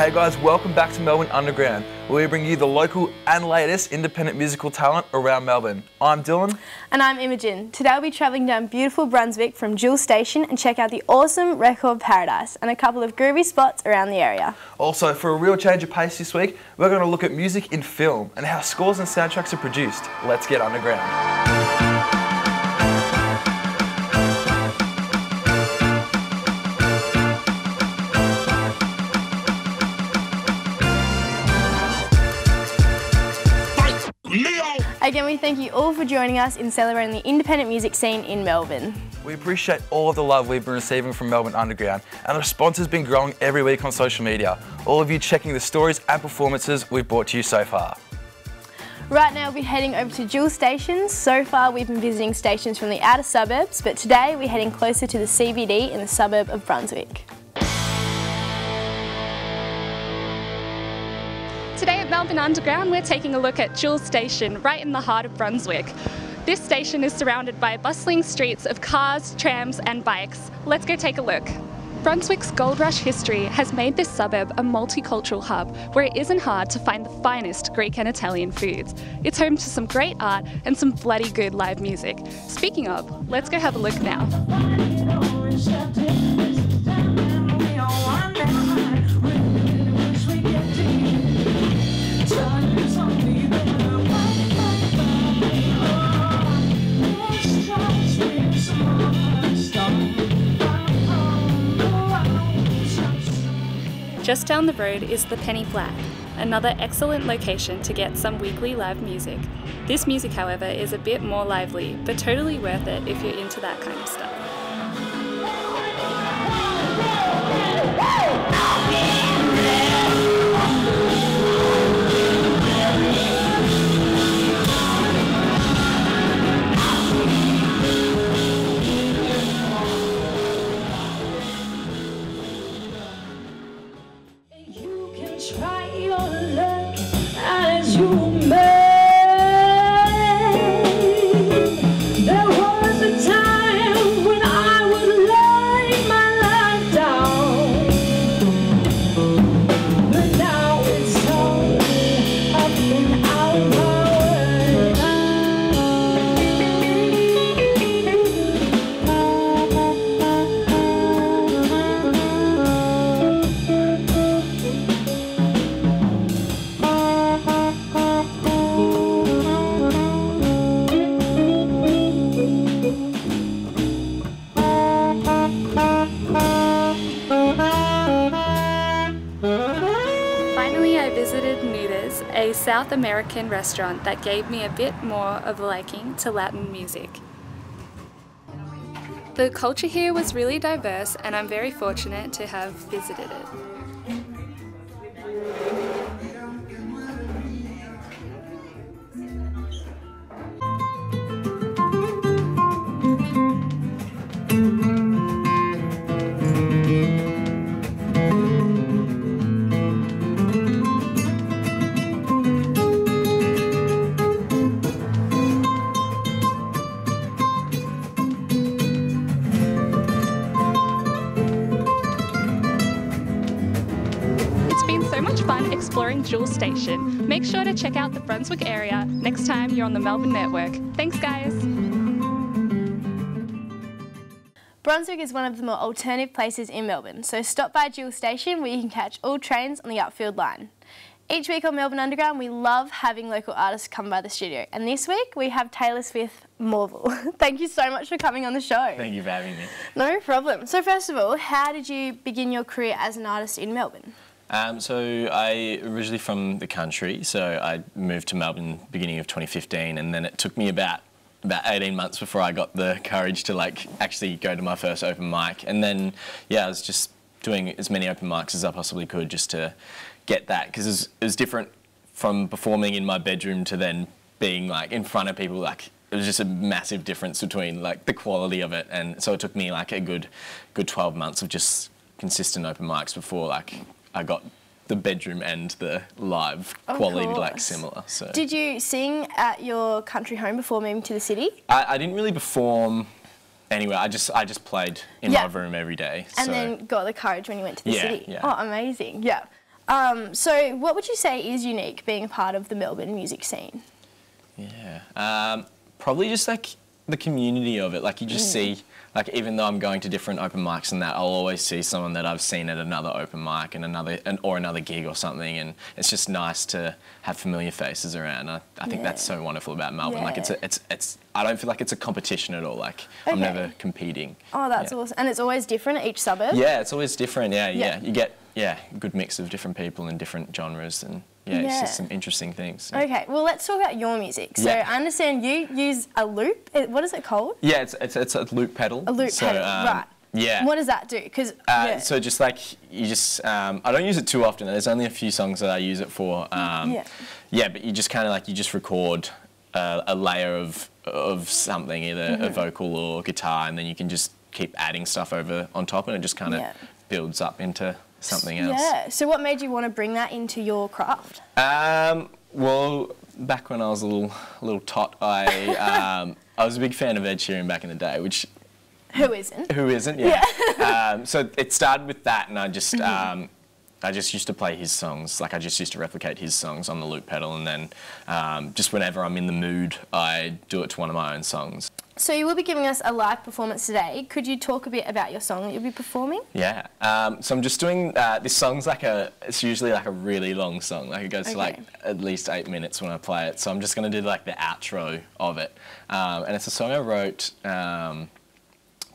Hey guys, welcome back to Melbourne Underground, where we bring you the local and latest independent musical talent around Melbourne. I'm Dylan. And I'm Imogen. Today we'll be travelling down beautiful Brunswick from Jewell Station and check out the awesome Record Paradise and a couple of groovy spots around the area. Also, for a real change of pace this week, we're going to look at music in film and how scores and soundtracks are produced. Let's get underground. Again, we thank you all for joining us in celebrating the independent music scene in Melbourne. We appreciate all of the love we've been receiving from Melbourne Underground, and the response has been growing every week on social media. All of you checking the stories and performances we've brought to you so far. Right now we're heading over to Jewell Station. So far we've been visiting stations from the outer suburbs, but today we're heading closer to the CBD in the suburb of Brunswick. Today at Melbourne Underground, we're taking a look at Jewell Station, right in the heart of Brunswick. This station is surrounded by bustling streets of cars, trams and bikes. Let's go take a look. Brunswick's gold rush history has made this suburb a multicultural hub where it isn't hard to find the finest Greek and Italian foods. It's home to some great art and some bloody good live music. Speaking of, let's go have a look now. Just down the road is the Penny Black, another excellent location to get some weekly live music. This music, however, is a bit more lively, but totally worth it if you're into that kind of stuff. A South American restaurant that gave me a bit more of a liking to Latin music. The culture here was really diverse and I'm very fortunate to have visited it. Exploring Jewell Station. Make sure to check out the Brunswick area next time you're on the Melbourne Network. Thanks guys! Brunswick is one of the more alternative places in Melbourne, so stop by Jewell Station where you can catch all trains on the Upfield Line. Each week on Melbourne Underground we love having local artists come by the studio, and this week we have Taylor Smith-Morvell. Thank you so much for coming on the show. Thank you for having me. No problem. So first of all, how did you begin your career as an artist in Melbourne? So I originally from the country, so I moved to Melbourne beginning of 2015, and then it took me about 18 months before I got the courage to like actually go to my first open mic. And then yeah, I was just doing as many open mics as I possibly could just to get that, because it was different from performing in my bedroom to then being like in front of people. Like it was just a massive difference between like the quality of it, and so it took me like a good 12 months of just consistent open mics before like I got the bedroom and the live quality like similar. So. Did you sing at your country home before moving to the city? I didn't really perform anywhere. I just played in my room every day. And so. Then got the courage when you went to the city. Yeah. Oh, amazing. Yeah. So what would you say is unique being a part of the Melbourne music scene? Yeah, probably just like the community of it. Like you just see, like even though I'm going to different open mics and that, I'll always see someone that I've seen at another open mic and another gig or something, and it's just nice to have familiar faces around. I think that's so wonderful about Melbourne. Like it's I don't feel like it's a competition at all. Like I'm never competing. Oh, that's awesome. And it's always different at each suburb? Yeah, it's always different. Yeah. You get a good mix of different people and different genres, and it's just some interesting things. Yeah. Okay, well let's talk about your music. So I understand you use a loop. What is it called? Yeah, it's a loop pedal. A loop pedal, right. Yeah. What does that do? Because so just like you just I don't use it too often. There's only a few songs that I use it for. But you just kind of like you just record a layer of something, either a vocal or guitar, and then you can just keep adding stuff over on top, and it just kind of builds up into something else. Yeah. So what made you want to bring that into your craft? Well, back when I was a little tot, I was a big fan of Ed Sheeran back in the day, which... Who isn't? Who isn't, yeah. So it started with that, and I just used to play his songs. Like I just used to replicate his songs on the loop pedal, and then just whenever I'm in the mood, I do it to one of my own songs. So you will be giving us a live performance today. Could you talk a bit about your song that you'll be performing? Yeah. So I'm just doing this song's like it's usually like a really long song. Like it goes to like at least 8 minutes when I play it. So I'm just going to do like the outro of it. And it's a song I wrote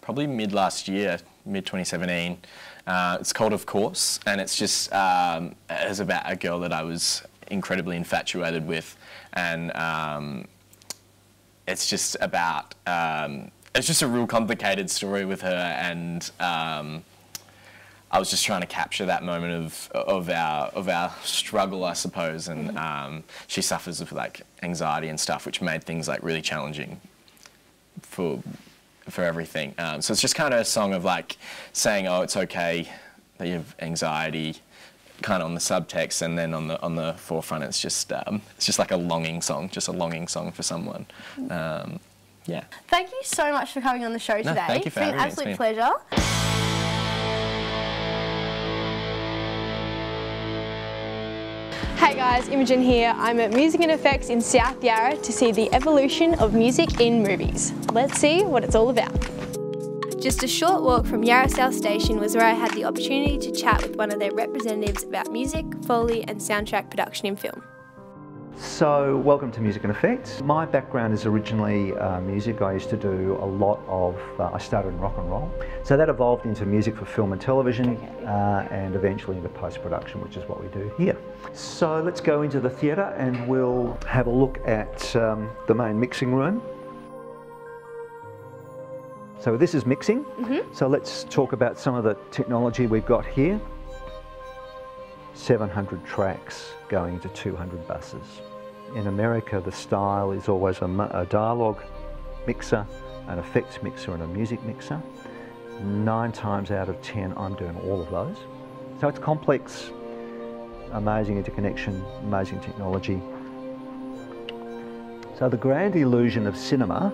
probably mid last year, mid 2017. It's called Of Course, and it's just it's about a girl that I was incredibly infatuated with, and it's just about, it's just a real complicated story with her, and I was just trying to capture that moment of our struggle, I suppose, and she suffers with like anxiety and stuff, which made things like really challenging for everything. So it's just kind of a song of like saying, oh, it's okay that you have anxiety, kind of on the subtext, and then on the forefront it's just like a longing song, just a longing song for someone. Yeah. Thank you so much for coming on the show today. No, thank you for having me. It's been an absolute pleasure. Hey guys, Imogen here. I'm at Music and Effects in South Yarra to see the evolution of music in movies. Let's see what it's all about. Just a short walk from Yarra South Station was where I had the opportunity to chat with one of their representatives about music, Foley and soundtrack production in film. So, welcome to Music and Effects. My background is originally music. I used to do a lot of, I started in rock and roll. So that evolved into music for film and television and eventually into post-production, which is what we do here. So let's go into the theatre and we'll have a look at the main mixing room. So this is mixing. So let's talk about some of the technology we've got here. 700 tracks going to 200 buses. In America, the style is always a dialogue mixer, an effects mixer and a music mixer. 9 times out of 10, I'm doing all of those. So it's complex, amazing interconnection, amazing technology. So the grand illusion of cinema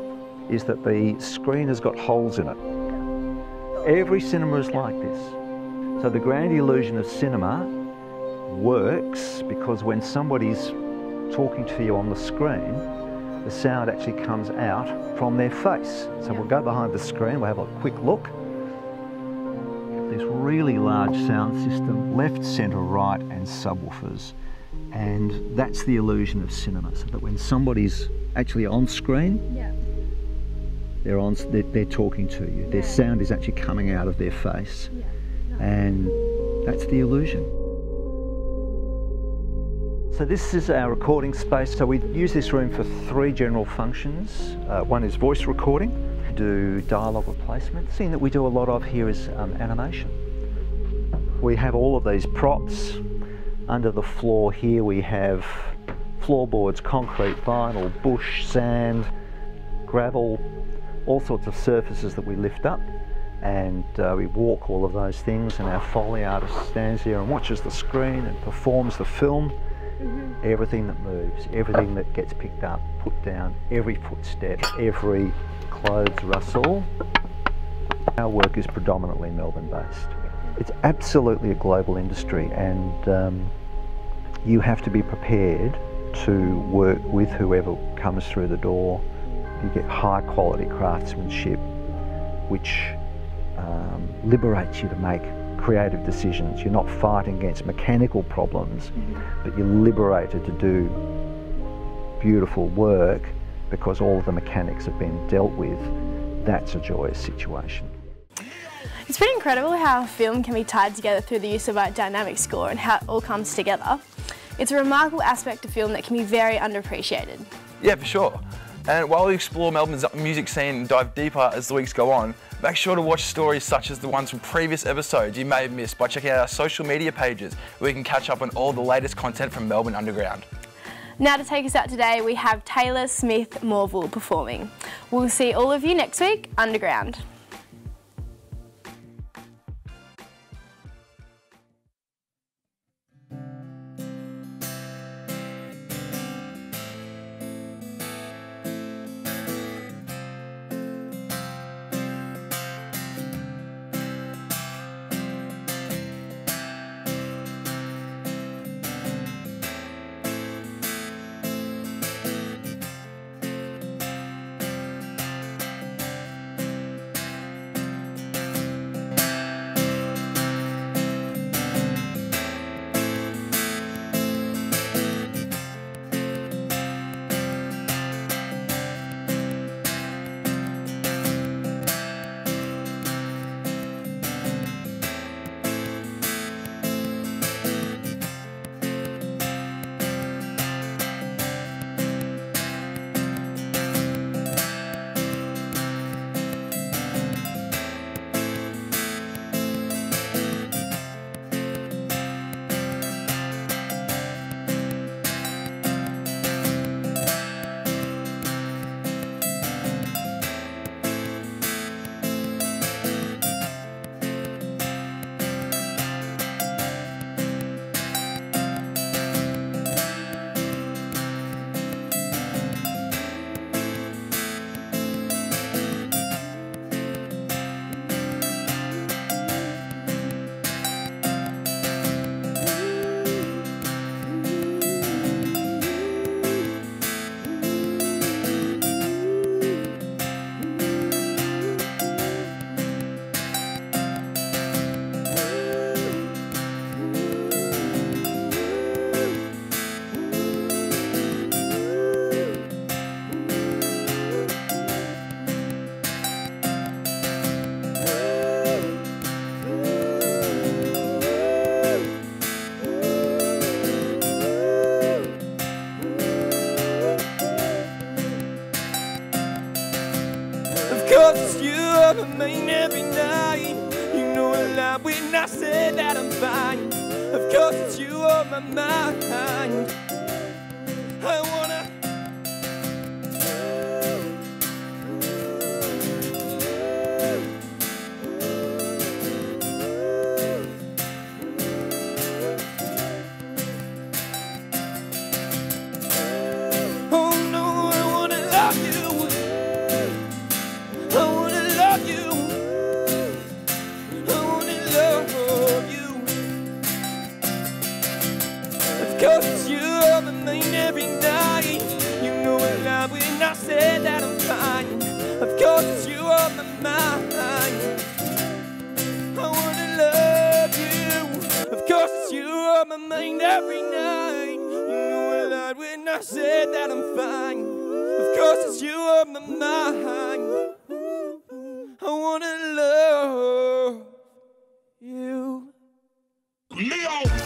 is that the screen has got holes in it. Every cinema is like this. So the grand illusion of cinema works because when somebody's talking to you on the screen, the sound actually comes out from their face. So we'll go behind the screen, we'll have a quick look. This really large sound system, left, centre, right, and subwoofers. And that's the illusion of cinema, so that when somebody's actually on screen, they're talking to you. Their sound is actually coming out of their face. And that's the illusion. So this is our recording space. So we use this room for 3 general functions. One is voice recording. We do dialogue replacement. The thing that we do a lot of here is animation. We have all of these props. Under the floor here we have floorboards, concrete, vinyl, bush, sand, gravel, all sorts of surfaces that we lift up, and we walk all of those things, and our Foley artist stands there and watches the screen and performs the film. Everything that moves, everything that gets picked up, put down, every footstep, every clothes rustle. Our work is predominantly Melbourne based. It's absolutely a global industry, and you have to be prepared to work with whoever comes through the door. You get high quality craftsmanship, which liberates you to make creative decisions. You're not fighting against mechanical problems, but you're liberated to do beautiful work because all of the mechanics have been dealt with. That's a joyous situation. It's pretty incredible how film can be tied together through the use of a dynamic score and how it all comes together. It's a remarkable aspect of film that can be very underappreciated. Yeah, for sure. And while we explore Melbourne's music scene and dive deeper as the weeks go on, make sure to watch stories such as the ones from previous episodes you may have missed by checking out our social media pages, where you can catch up on all the latest content from Melbourne Underground. Now to take us out today, we have Taylor Smith-Morvell performing. We'll see all of you next week, Underground. When I say that I'm fine, of course it's you on my mind. I wanna.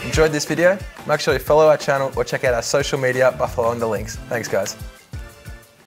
Enjoyed this video? Make sure you follow our channel or check out our social media by following the links. Thanks guys.